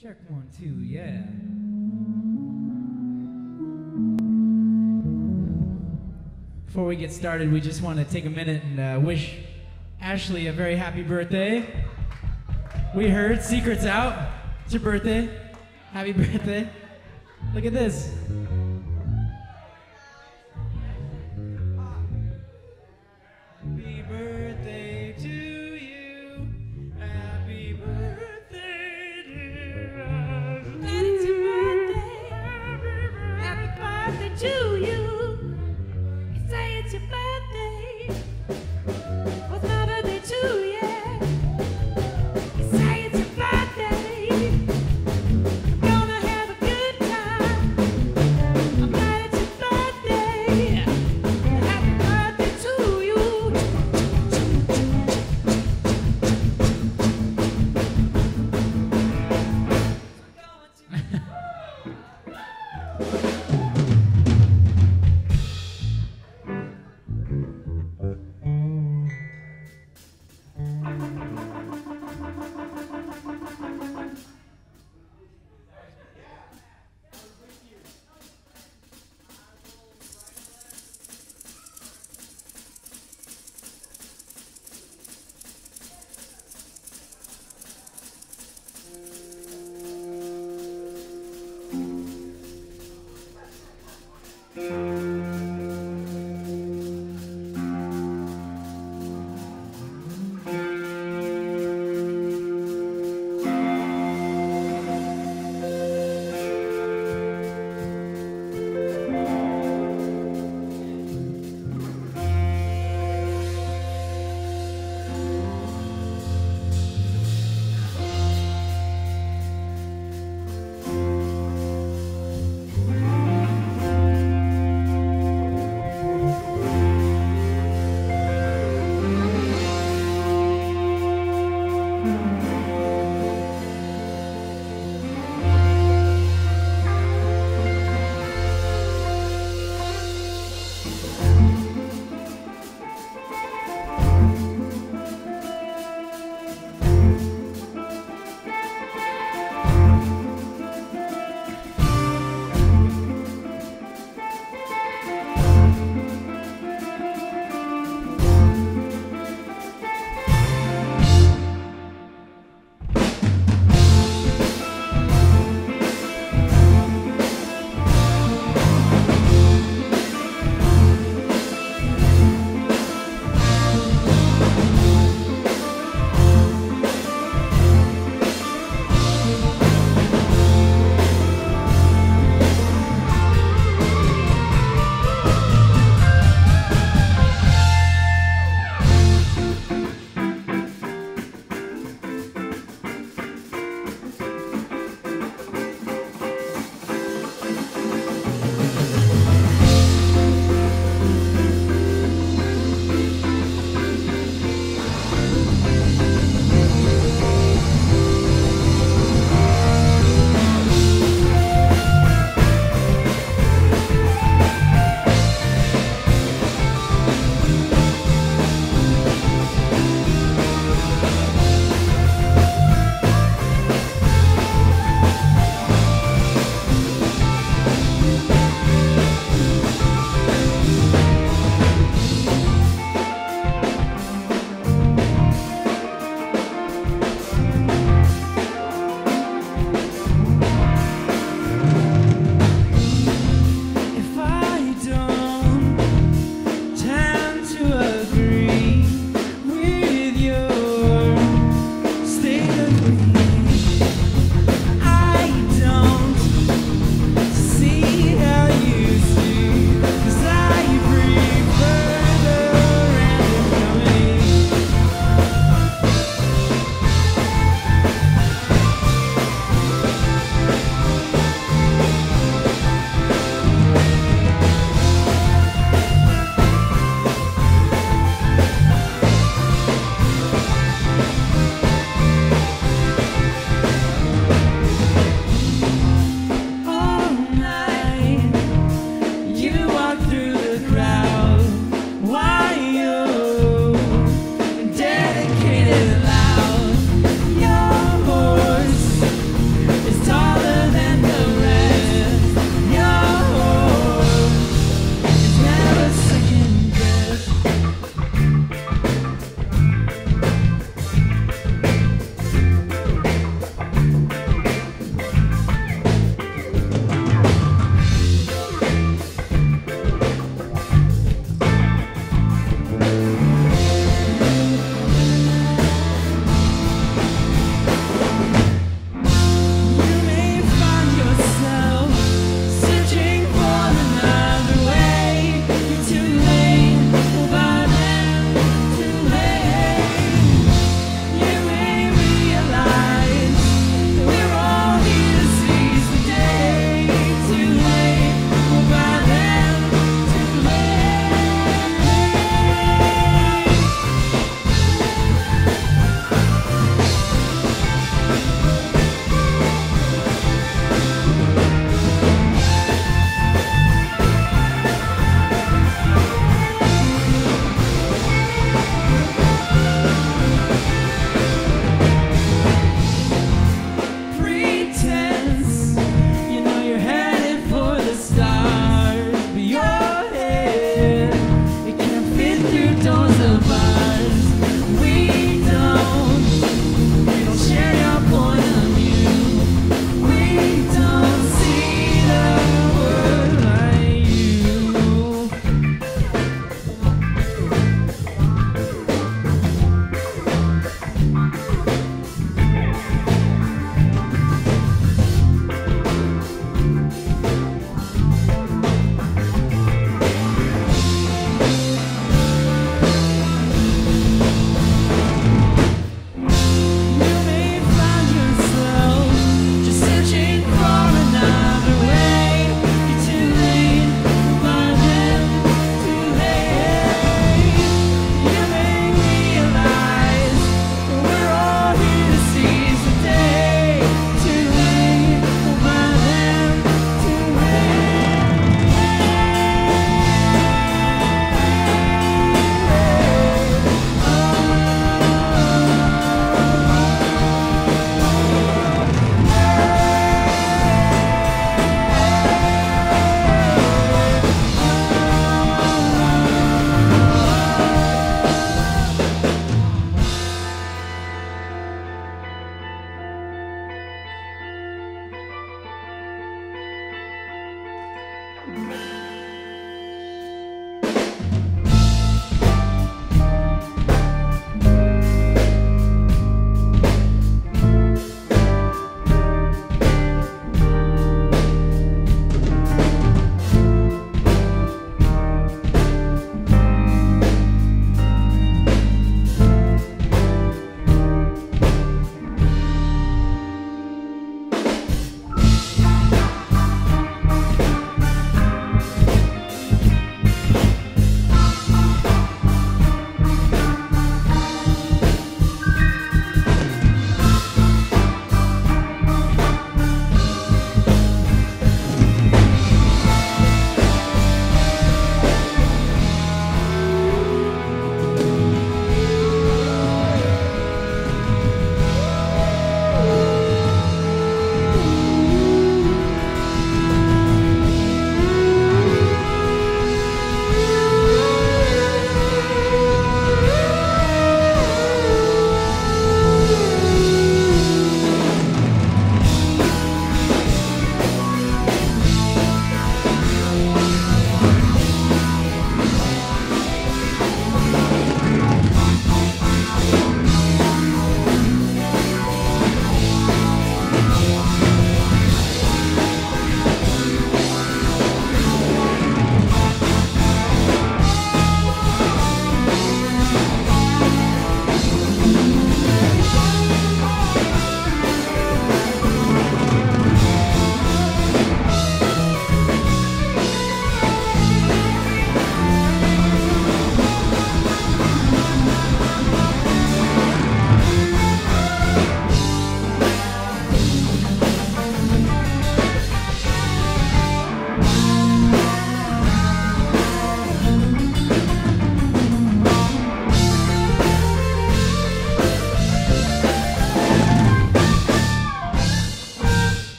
Check 1, 2, yeah. Before we get started, we just want to take a minute and wish Ashley a very happy birthday. We heard secrets out. It's your birthday. Happy birthday. Look at this.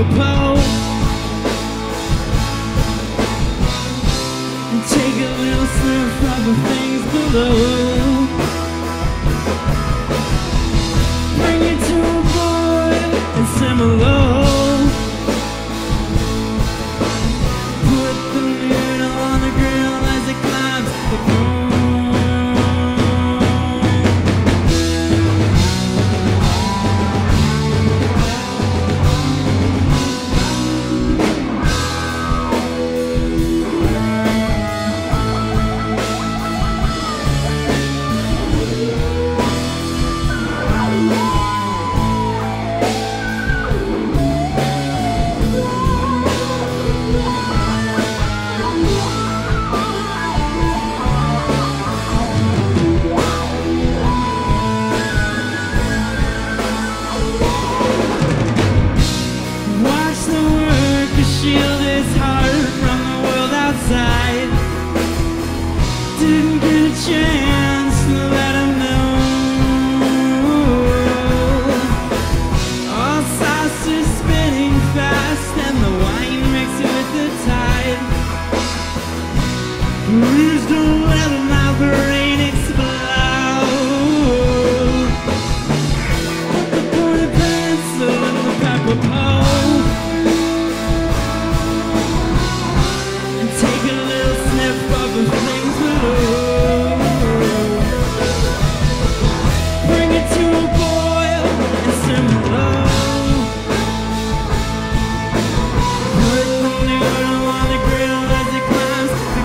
apart and take a little sniff of the things below. Bring it to a boil and simmer low. Put the lid on the grill as it climbs the groove. Didn't get a chance to let him know. All sauce is spinning fast and the wine mixed with the tide. Please don't let him operate, explode. Put the corner pencil in the pepper pole and take a little sniff of the thing. Bring it to a boil and simmer low. Put the noodle on the grill as it climbs the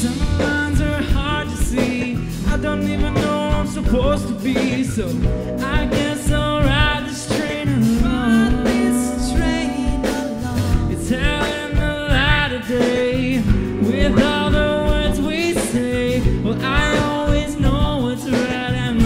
Some lines are hard to see. I don't even know where I'm supposed to be. So I guess I'll ride this train along. It's hell in the light of day. With all the words we say, well, I always know what's right and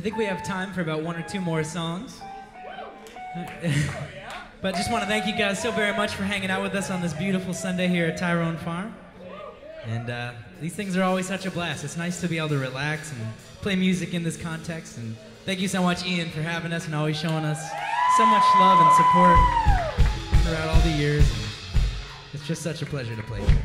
I think we have time for about one or two more songs. But just want to thank you guys so very much for hanging out with us on this beautiful Sunday here at Tyrone Farm. And these things are always such a blast. It's nice to be able to relax and play music in this context. And thank you so much, Ian, for having us and always showing us so much love and support throughout all the years. It's just such a pleasure to play here.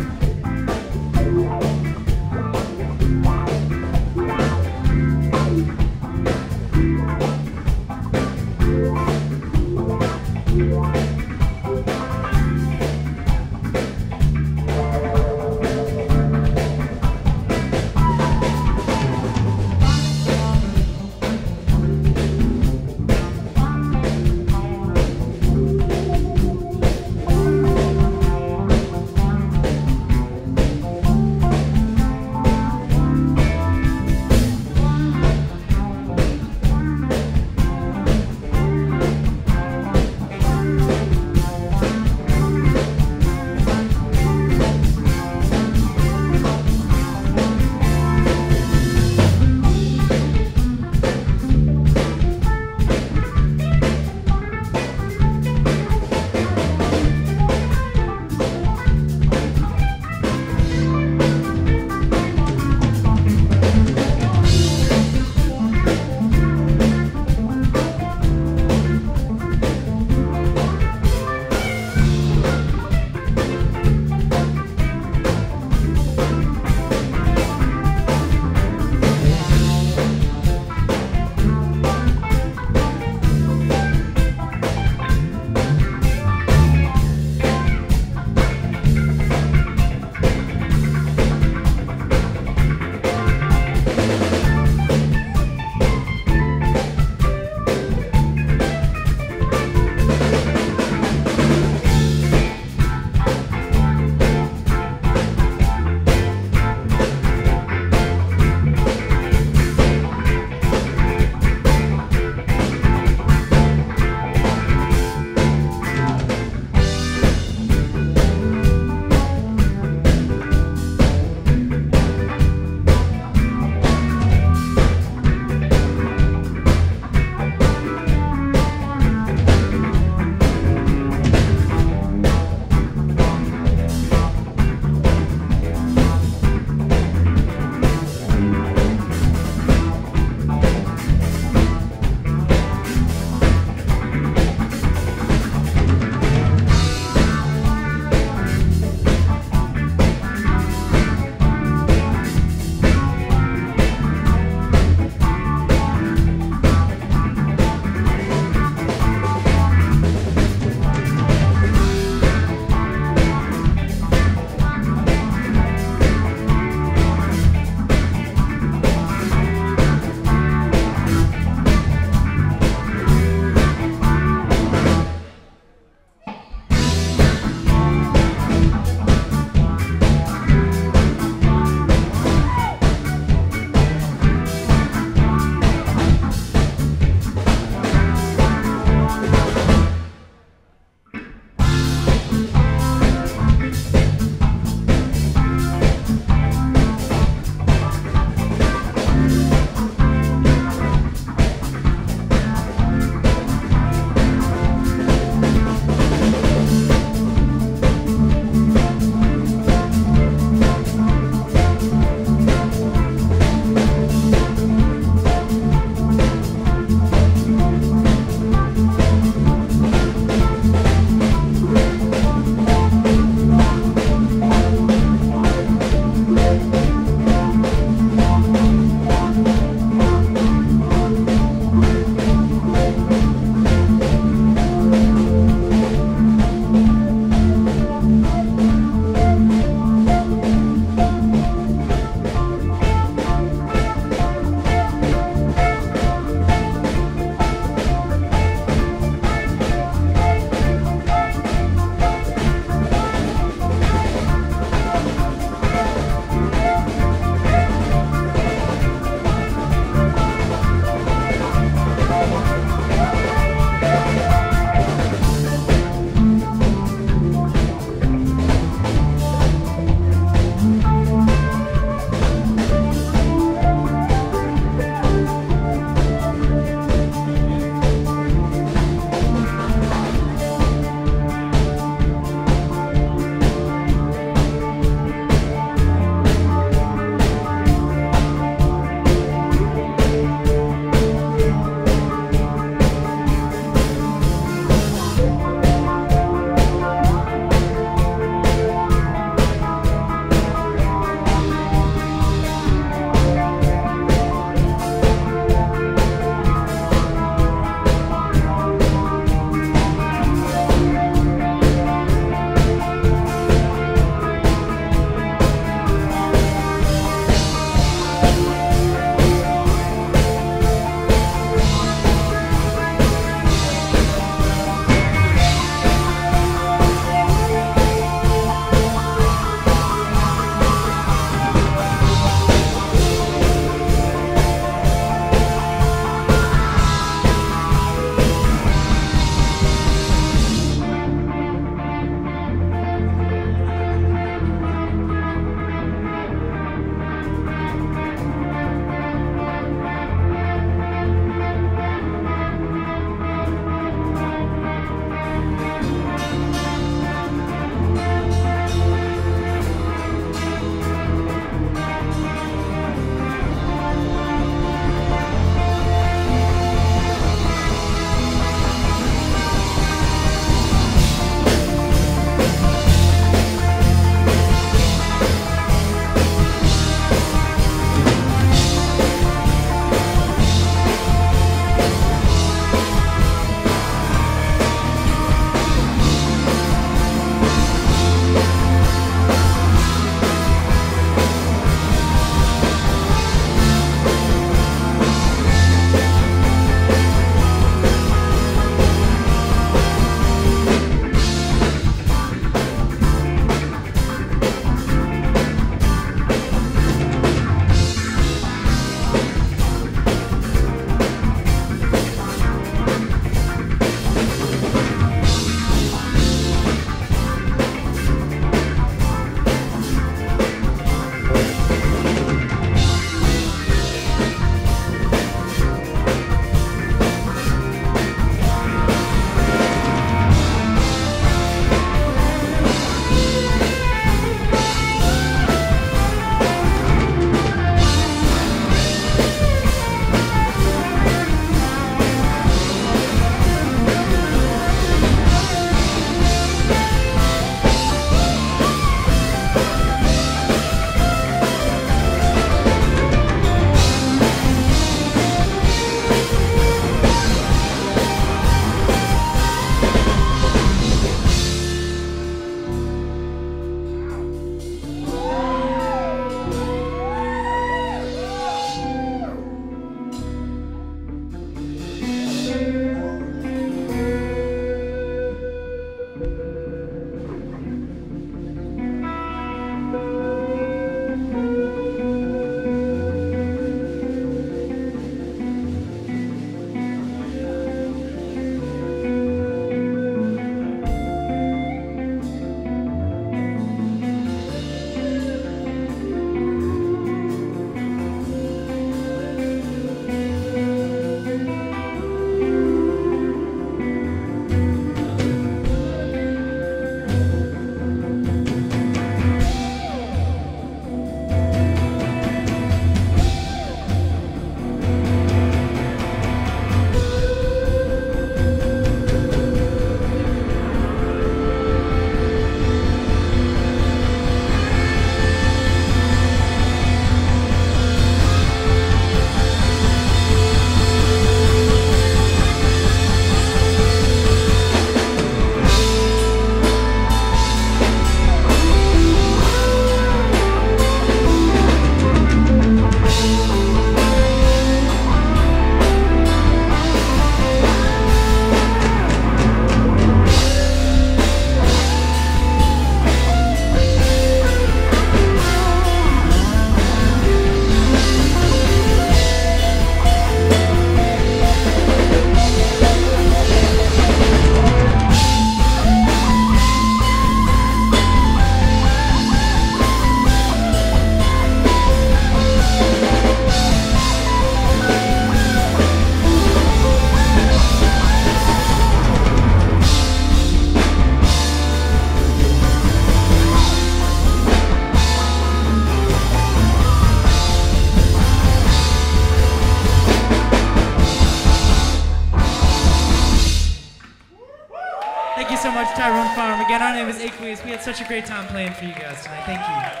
Thank you so much, Tyrone Farm. Again, our name is Aqueous. We had such a great time playing for you guys tonight. Thank you.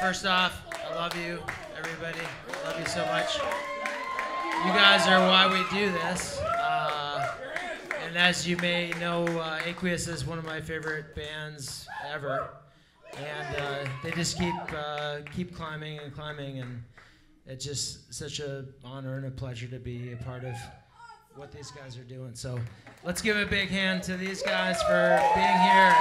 First off, I love you, everybody. I love you so much. You guys are why we do this. And as you may know, Aqueous is one of my favorite bands ever. And they just keep climbing and climbing. And it's just such an honor and a pleasure to be a part of what these guys are doing. So let's give a big hand to these guys for being here.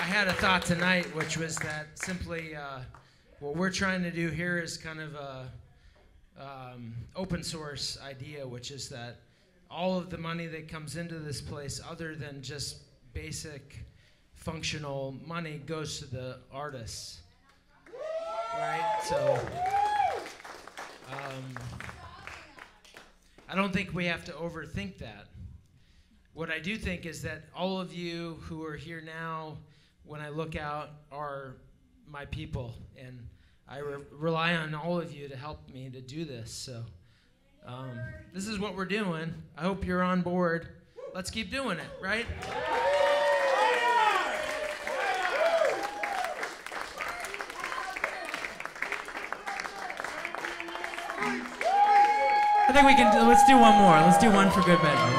I had a thought tonight, which was that simply what we're trying to do here is kind of a open source idea, which is that all of the money that comes into this place, other than just basic functional money, goes to the artists, right? So I don't think we have to overthink that. What I do think is that all of you who are here now, when I look out, are my people, and I rely on all of you to help me to do this. So this is what we're doing. I hope you're on board. Let's keep doing it, right? I think we can, let's do one more. Let's do one for good measure.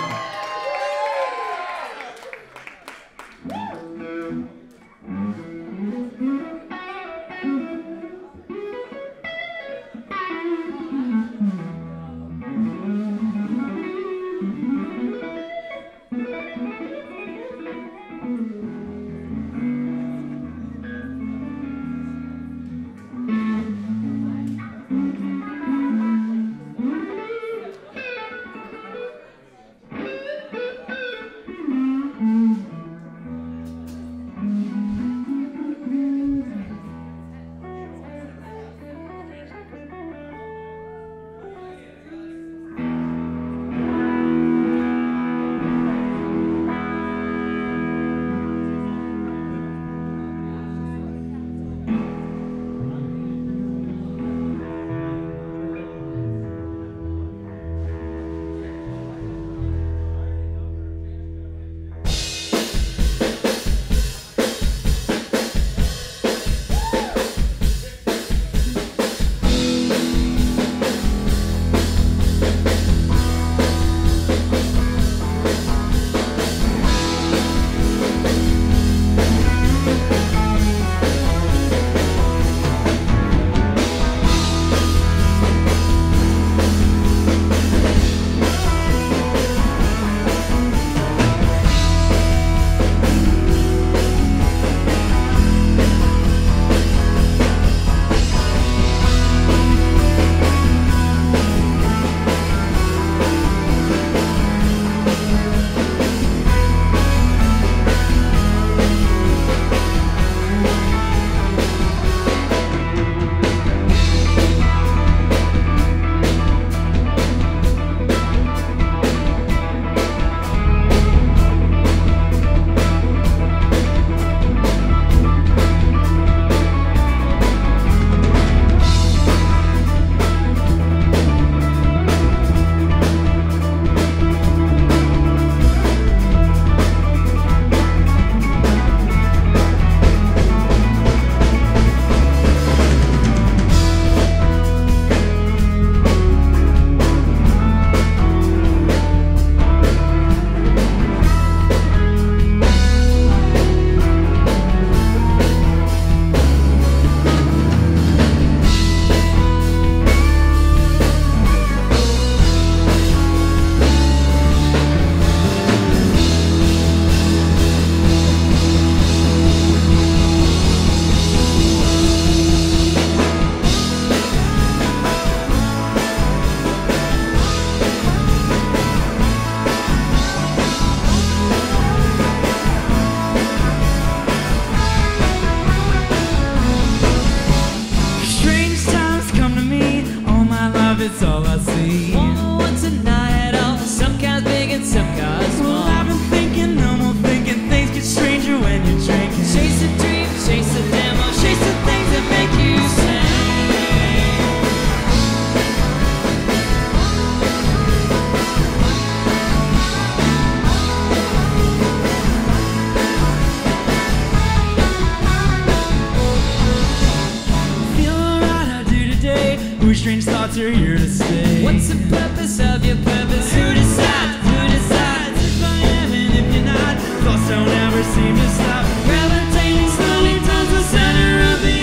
thoughts are here to stay. What's the purpose of your purpose? Who decides? Who decides if I am and if you're not? Thoughts don't ever seem to stop. Gravitating slowly towards the center of the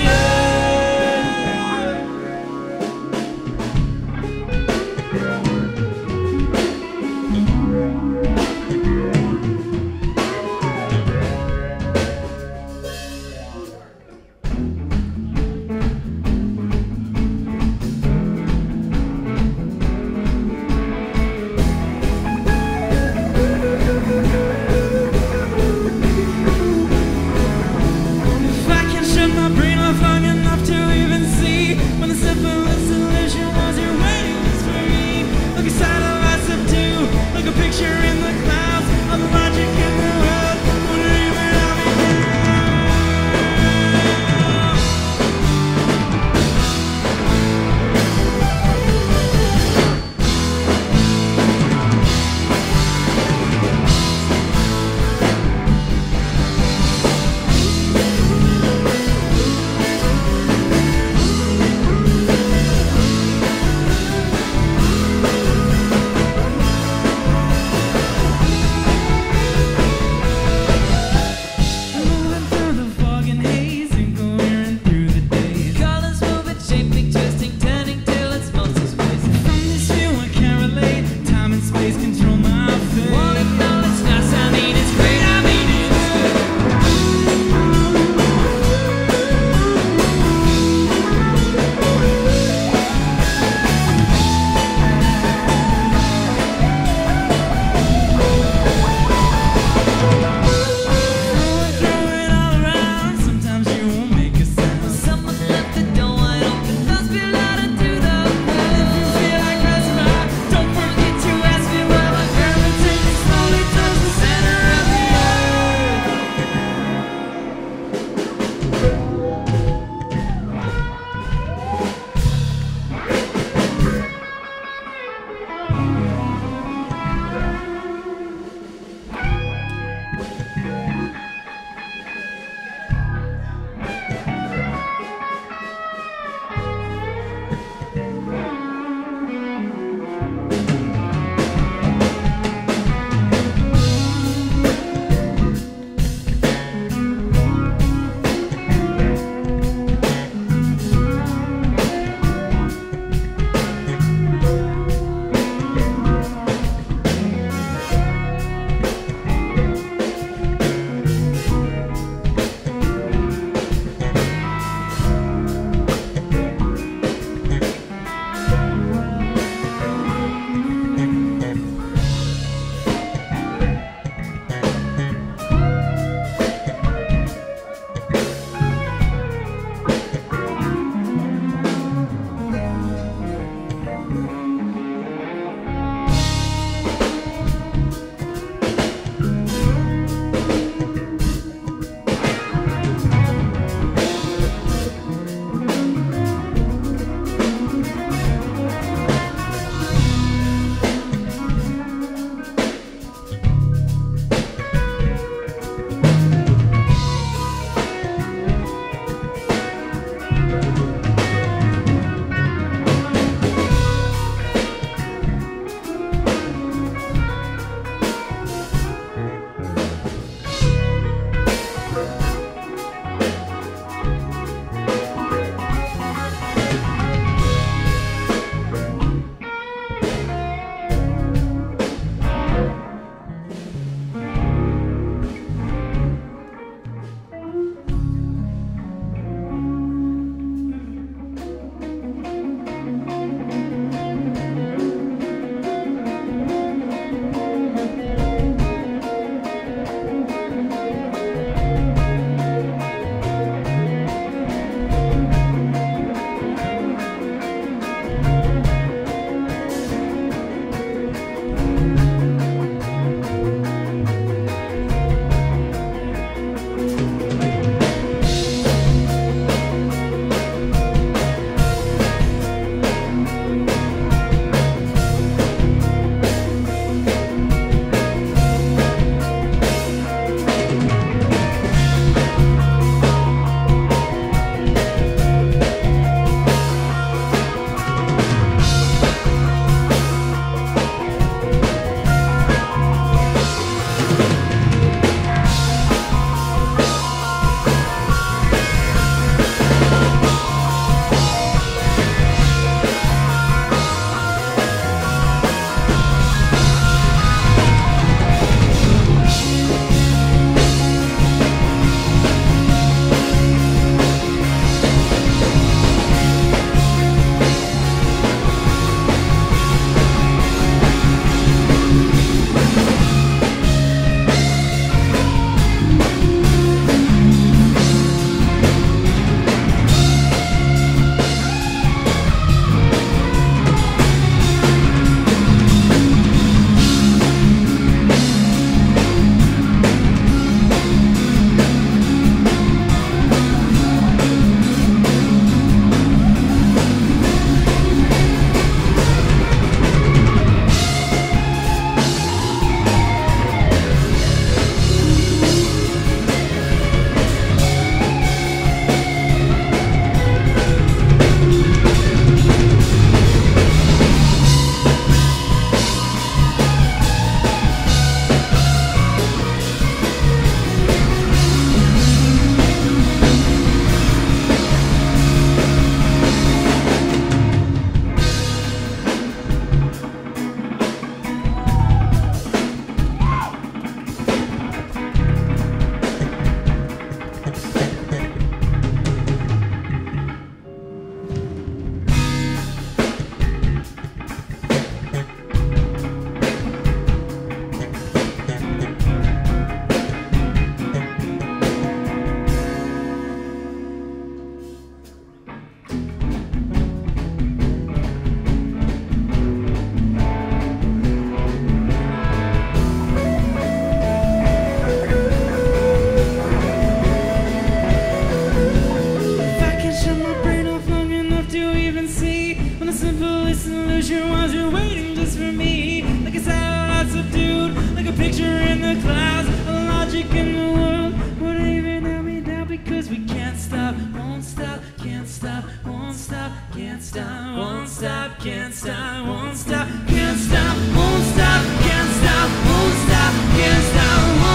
Can't stop, won't stop, can't stop, won't stop, can't stop, won't stop, can't stop, won't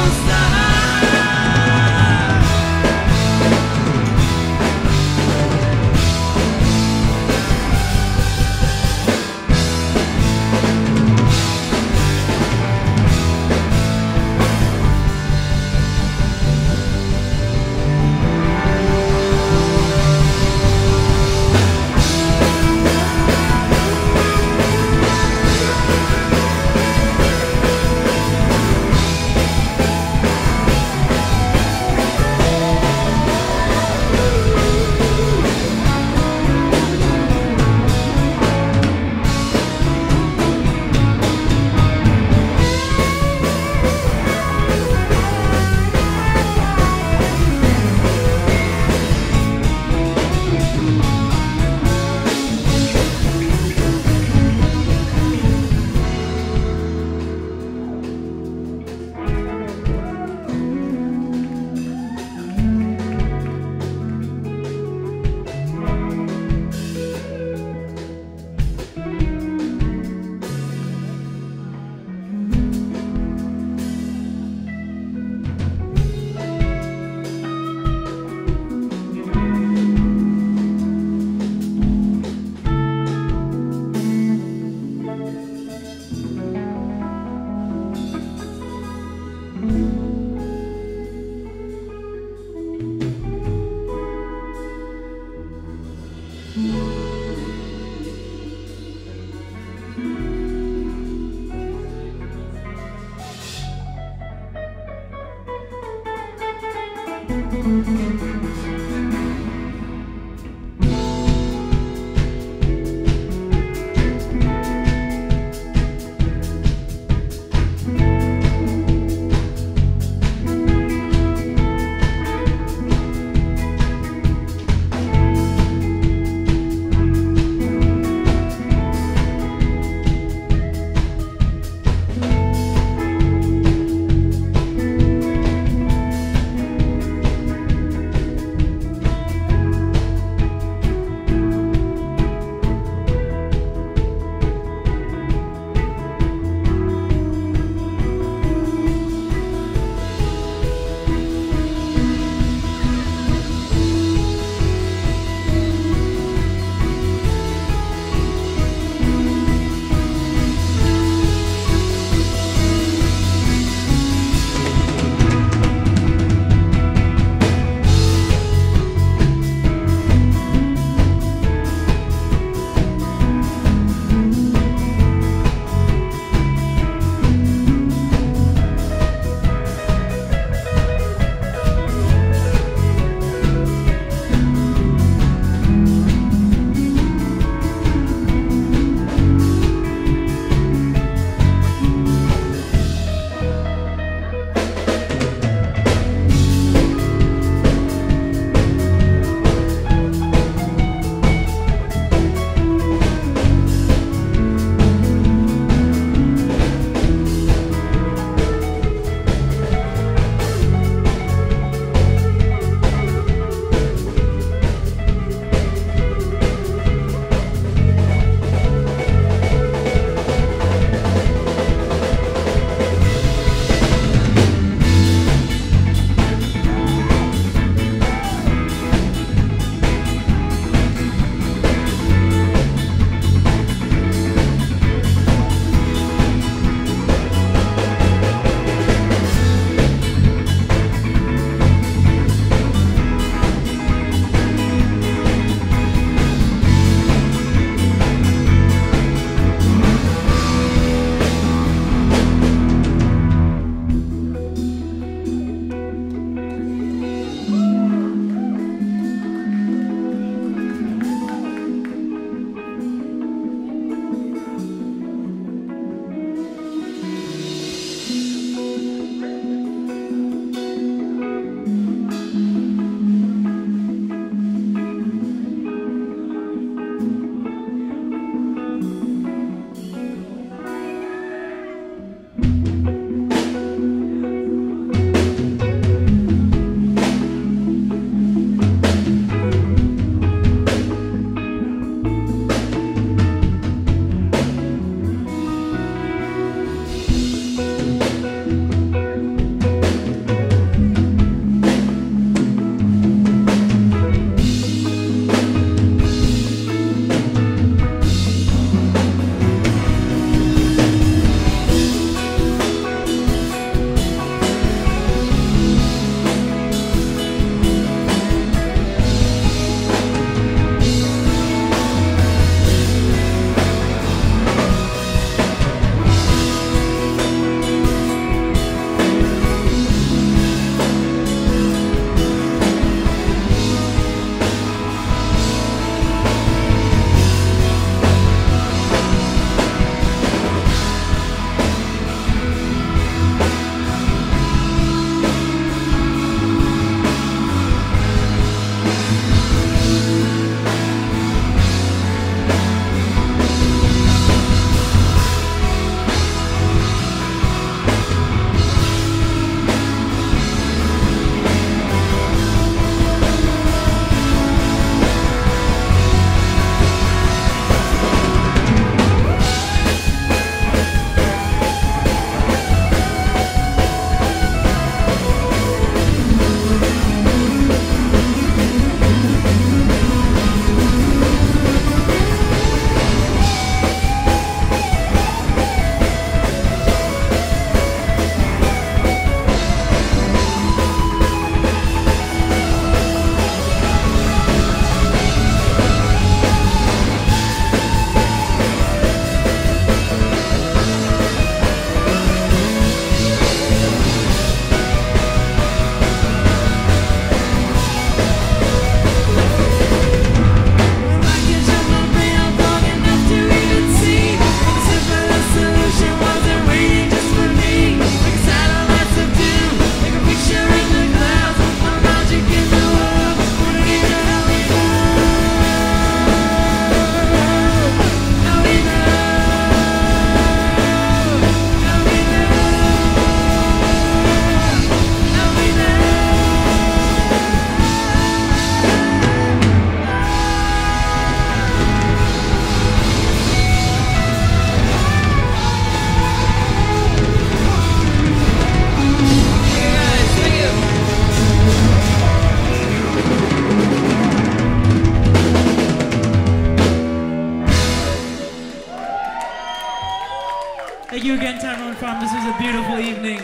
Thank you again, Tyrone Farm. This was a beautiful evening.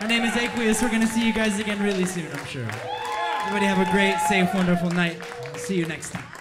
My name is Aqueous. We're going to see you guys again really soon, I'm sure. Everybody have a great, safe, wonderful night. See you next time.